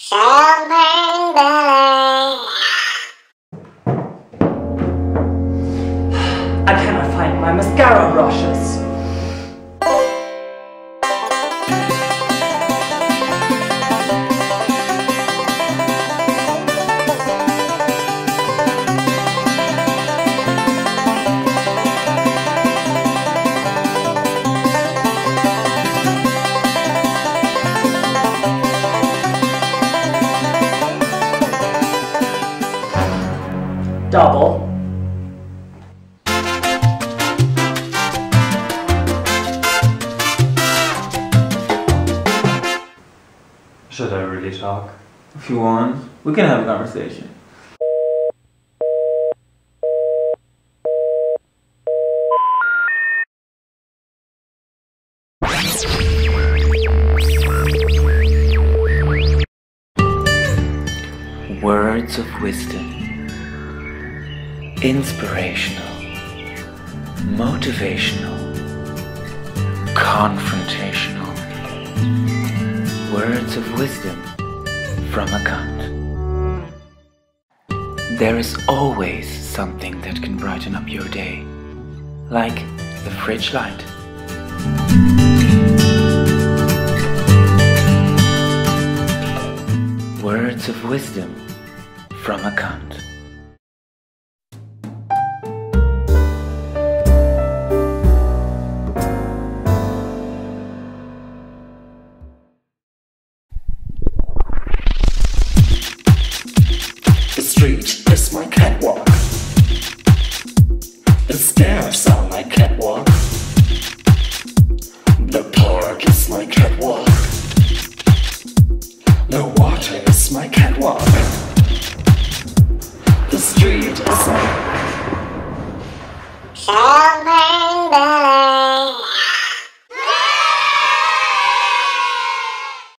Champagne ballet. I cannot find my mascara brushes. Double. Should I really talk? If you want, we can have a conversation. Words of wisdom. Inspirational, motivational, confrontational. Words of wisdom from a cunt. There is always something that can brighten up your day, like the fridge light. Words of wisdom from a cunt. Street is my catwalk. The stairs are my catwalk. The park is my catwalk. The water is my catwalk. The street is my...